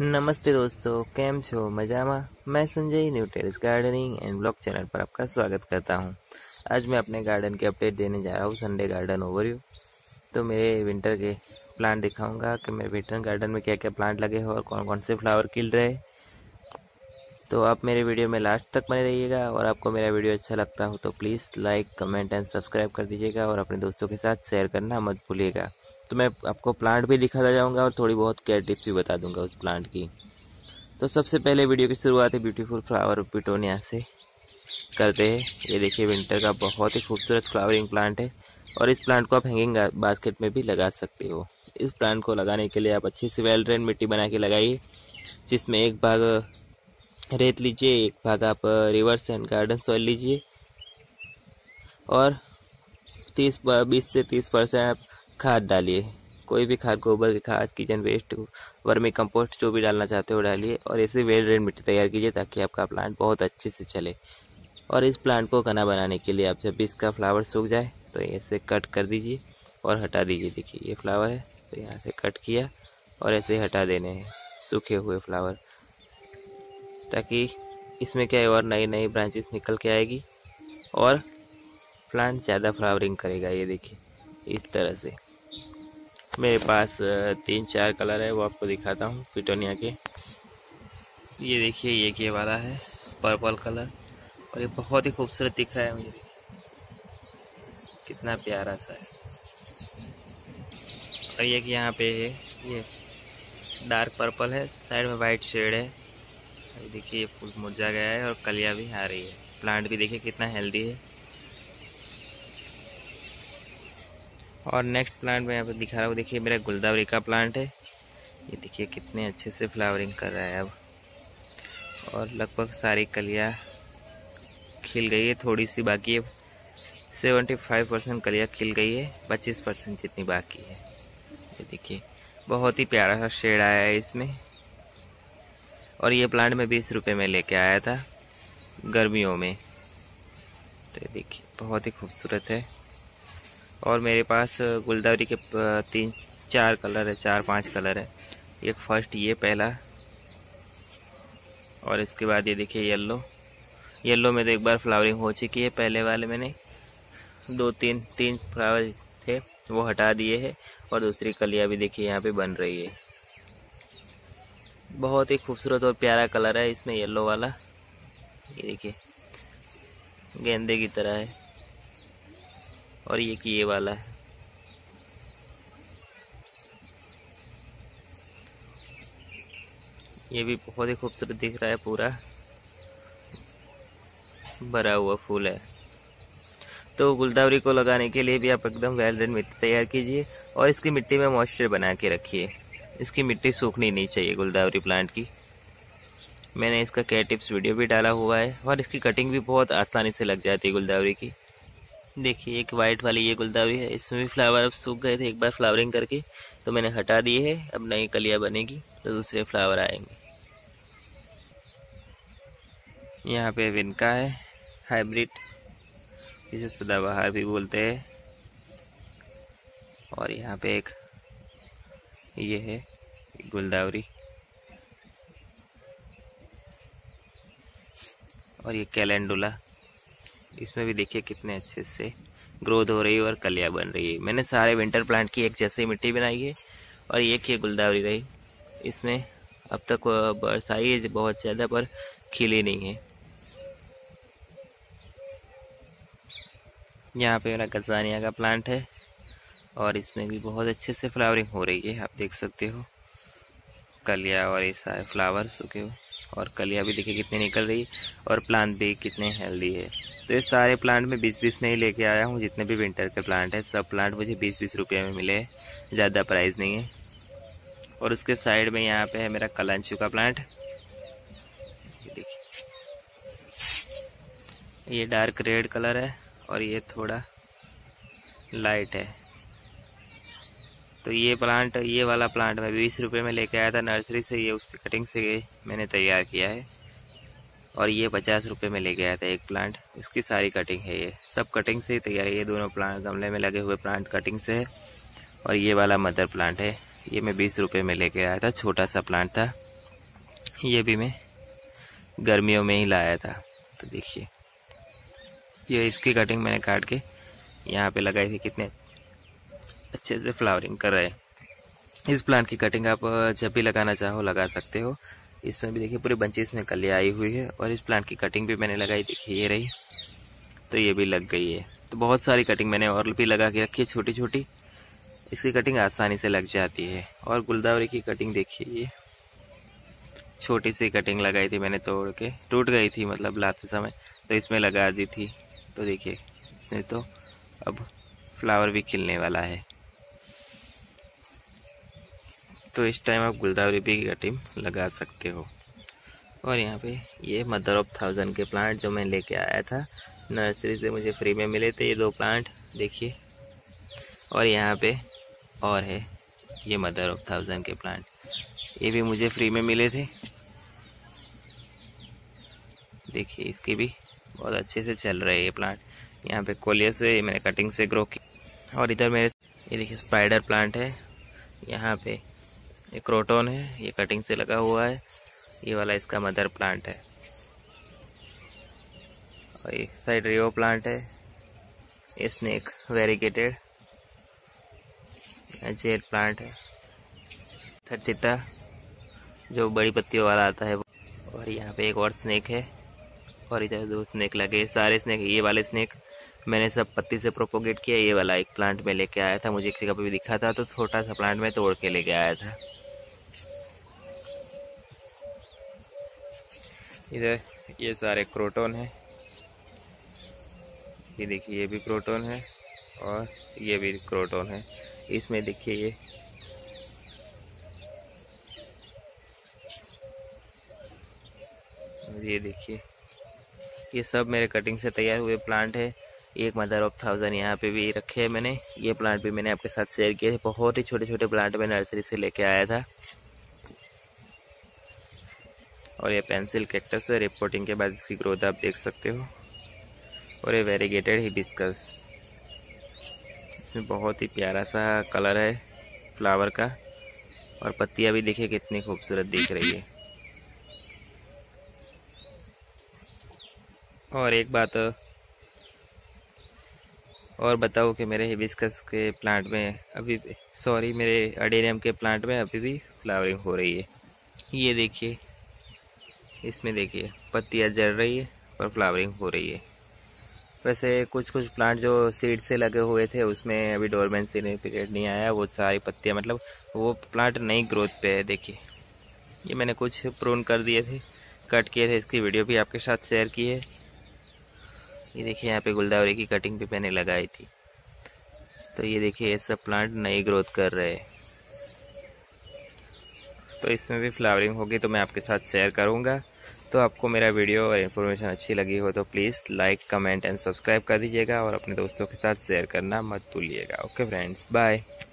नमस्ते दोस्तों, केम छो मजामा। मैं Sanjay, new terrace gardening and blog channel पर आपका स्वागत करता हूं। आज मैं अपने गार्डन के अपडेट देने जा रहा हूं, संडे गार्डन ओवरव्यू। तो मेरे विंटर के प्लांट दिखाऊंगा कि मेरे विंटर गार्डन में क्या क्या प्लांट लगे हो और कौन कौन से फ्लावर खिल रहे। तो आप मेरे वीडियो में लास्ट तक बने रहिएगा और आपको मेरा वीडियो अच्छा लगता हो तो please like, comment and subscribe कर दीजिएगा और अपने दोस्तों के साथ शेयर करना मत भूलिएगा। तो मैं आपको प्लांट भी दिखाता जाऊंगा और थोड़ी बहुत केयर टिप्स भी बता दूंगा उस प्लांट की। तो सबसे पहले वीडियो की शुरुआत है ब्यूटीफुल फ्लावर पिटोनिया से करते हैं। ये देखिए, विंटर का बहुत ही खूबसूरत फ्लावरिंग प्लांट है और इस प्लांट को आप हैंगिंग बास्केट में भी लगा सकते हो। इस प्लांट को लगाने के लिए आप अच्छी सी वेल ड्रेन मिट्टी बना के लगाइए, जिसमें एक भाग रेत लीजिए, एक भाग आप रिवर्स एंड गार्डन सॉइल लीजिए और 20 से 30% खाद डालिए। कोई भी खाद, गोबर की खाद, किचन वेस्ट, वर्मी कंपोस्ट, जो भी डालना चाहते हो डालिए और ऐसे वेल ड्रेन मिट्टी तैयार कीजिए ताकि आपका प्लांट बहुत अच्छे से चले। और इस प्लांट को घना बनाने के लिए आप जब भी इसका फ्लावर सूख जाए तो ऐसे कट कर दीजिए और हटा दीजिए। देखिए, ये फ्लावर है तो यहाँ से कट किया और ऐसे हटा देने हैं सूखे हुए फ्लावर, ताकि इसमें क्या है और नई नई ब्रांचेस निकल के आएगी और प्लांट ज़्यादा फ्लावरिंग करेगा। ये देखिए, इस तरह से मेरे पास 3-4 कलर है, वो आपको दिखाता हूँ पिटोनिया के। ये देखिए, ये वाला है पर्पल कलर और ये बहुत ही खूबसूरत दिख रहा है मुझे, कितना प्यारा सा है। और ये कि यहाँ पे है, ये डार्क पर्पल है, साइड में वाइट शेड है। ये देखिए, ये फूल मुरझा गया है और कलियाँ भी आ रही है। प्लांट भी देखिए कितना हेल्दी है। और नेक्स्ट प्लांट मैं यहाँ पर दिखा रहा हूँ। देखिए, मेरा गुलदावरी का प्लांट है। ये देखिए कितने अच्छे से फ्लावरिंग कर रहा है अब और लगभग सारी कलियाँ खिल गई है। थोड़ी सी बाकी है, 75% कलियाँ खिल गई है, 25% जितनी बाकी है। ये देखिए, बहुत ही प्यारा सा शेड आया है इसमें। और ये प्लांट मैं 20 रुपये में लेके आया था गर्मियों में। तो ये देखिए, बहुत ही खूबसूरत है। और मेरे पास गुलदावरी के 3-4 कलर है, 4-5 कलर है। एक फर्स्ट ये पहला और इसके बाद ये देखिए येलो में तो एक बार फ्लावरिंग हो चुकी है। पहले वाले मैंने 2-3 फ्लावर थे वो हटा दिए हैं और दूसरी कलियाँ भी देखिए यहाँ पे बन रही है। बहुत ही खूबसूरत और प्यारा कलर है इसमें, येलो वाला। ये देखिए गेंदे की तरह है। और ये कि ये वाला है। ये भी बहुत ही खूबसूरत दिख रहा है, पूरा भरा हुआ फूल है। तो गुलदावरी को लगाने के लिए भी आप एकदम वेल ड्रेन मिट्टी तैयार कीजिए और इसकी मिट्टी में मॉइस्चर बना के रखिए। इसकी मिट्टी सूखनी नहीं चाहिए गुलदावरी प्लांट की। मैंने इसका केयर टिप्स वीडियो भी डाला हुआ है और इसकी कटिंग भी बहुत आसानी से लग जाती है गुलदावरी की। देखिए, एक वाइट वाली ये गुलदावरी है, इसमें भी फ्लावर अब सूख गए थे एक बार फ्लावरिंग करके, तो मैंने हटा दिए हैं। अब नई कलियाँ बनेगी तो दूसरे फ्लावर आएंगे। यहाँ पे विनका है, हाइब्रिड, जिसे सदाबहार भी बोलते हैं। और यहाँ पे एक ये है गुलदावरी और ये कैलेंडुला। इसमें भी देखिए कितने अच्छे से ग्रोथ हो रही है और कलियाँ बन रही है। मैंने सारे विंटर प्लांट की एक जैसी मिट्टी बनाई है। और ये गुलदावरी रही, इसमें अब तक बरस आई है बहुत ज़्यादा पर खिली नहीं है। यहाँ पे मेरा गजानिया का प्लांट है और इसमें भी बहुत अच्छे से फ्लावरिंग हो रही है। आप देख सकते हो कलियाँ और ये सारे फ्लावर सूखे हो और कलियाँ भी देखिए कितनी निकल रही है और प्लांट भी कितने हेल्दी है। तो ये सारे प्लांट मैं 20-20 में ही लेके आया हूँ। जितने भी विंटर के प्लांट है सब प्लांट मुझे 20-20 रुपये में मिले, ज़्यादा प्राइस नहीं है। और उसके साइड में यहाँ पे है मेरा कलांचू का प्लांट। ये देखिए, ये डार्क रेड कलर है और ये थोड़ा लाइट है। तो ये वाला प्लांट मैं 20 रुपये में लेके आया था नर्सरी से। ये उसकी कटिंग से मैंने तैयार किया है। और ये 50 रुपये में लेके आया था एक प्लांट, उसकी सारी कटिंग है। ये सब कटिंग से ही तैयार है। ये दोनों प्लांट गमले में लगे हुए प्लांट कटिंग से है। और ये वाला मदर प्लांट है, ये मैं 20 रुपये में लेके आया था, छोटा सा प्लांट था। ये भी मैं गर्मियों में ही लाया था। तो देखिए ये इसकी कटिंग मैंने काट के यहाँ पे लगाई थी, कितने अच्छे से फ्लावरिंग कर रहे हैं। इस प्लांट की कटिंग आप जब भी लगाना चाहो लगा सकते हो। इसमें भी देखिए पूरी बंचेस में कलियाँ आई हुई है और इस प्लांट की कटिंग भी मैंने लगाई, देखिए ये रही, तो ये भी लग गई है। तो बहुत सारी कटिंग मैंने और भी लगा के रखी है, छोटी छोटी, इसकी कटिंग आसानी से लग जाती है। और गुलदावरी की कटिंग देखिए, ये छोटी सी कटिंग लगाई थी मैंने, तोड़ के टूट गई थी मतलब लाते समय, तो इसमें लगा दी थी। तो देखिए इसमें तो अब फ्लावर भी खिलने वाला है। तो इस टाइम आप गुलदावरी भी कटिंग लगा सकते हो। और यहाँ पे ये मदर ऑफ थाउजेंड के प्लांट जो मैं लेके आया था नर्सरी से, मुझे फ्री में मिले थे ये दो प्लांट, देखिए। और यहाँ पे और है ये मदर ऑफ थाउजेंड के प्लांट, ये भी मुझे फ्री में मिले थे। देखिए इसके भी बहुत अच्छे से चल रहे हैं ये प्लांट। यहाँ पे कोलियर से मैंने कटिंग से ग्रो की। और इधर मेरे ये देखिए स्पाइडर प्लांट है, यहाँ पे ये क्रोटोन है, ये कटिंग से लगा हुआ है, ये वाला इसका मदर प्लांट है। और एक साइड रियो प्लांट है, ये स्नेक वेरीगेटेड जेड प्लांट है, थर्चिटा जो बड़ी पत्तियों वाला आता है। और यहाँ पे एक और स्नेक है और इधर दो स्नेक लगे। सारे स्नेक, ये वाले स्नेक मैंने सब पत्ती से प्रोपोगेट किया। ये वाला एक प्लांट में लेके आया था, मुझे किसी का भी दिखा था तो छोटा सा प्लांट में तोड़ के लेके आया था। इधर ये सारे क्रोटोन है, ये देखिए ये भी क्रोटोन है और ये भी क्रोटोन है। इसमें देखिए ये और ये देखिए, ये सब मेरे कटिंग से तैयार हुए प्लांट है। एक मदर ऑफ थाउजेंड यहाँ पे भी रखे हैं मैंने, ये प्लांट भी मैंने आपके साथ शेयर किए थे। बहुत ही छोटे छोटे प्लांट मैं नर्सरी से लेके आया था। और ये पेंसिल कैक्टस है, रिपोर्टिंग के बाद इसकी ग्रोथ आप देख सकते हो। और ये वेरीगेटेड हिबिस्कस, इसमें बहुत ही प्यारा सा कलर है फ्लावर का, और पत्तियां भी देखिए कितनी खूबसूरत दिख रही है। और एक बात और बताओ कि मेरे हिबिस्कस के प्लांट में अभी, सॉरी, मेरे अडेनियम के प्लांट में अभी भी फ्लावरिंग हो रही है। ये देखिए इसमें देखिए पत्तियां जल रही है और फ्लावरिंग हो रही है। वैसे कुछ कुछ प्लांट जो सीड से लगे हुए थे उसमें अभी डोरमेंसी पीरियड नहीं आया, वो सारी पत्तियां मतलब वो प्लांट नई ग्रोथ पे है। देखिए ये मैंने कुछ प्रून कर दिए थे, कट किए थे, इसकी वीडियो भी आपके साथ शेयर की है। ये देखिए यहाँ पे गुलदावरी की कटिंग भी मैंने लगाई थी। तो ये देखिए ये सब प्लांट नई ग्रोथ कर रहे हैं। तो इसमें भी फ्लावरिंग होगी तो मैं आपके साथ शेयर करूँगा। तो आपको मेरा वीडियो और इन्फॉर्मेशन अच्छी लगी हो तो please like, comment and subscribe कर दीजिएगा और अपने दोस्तों के साथ शेयर करना मत भूलिएगा। Okay friends, bye.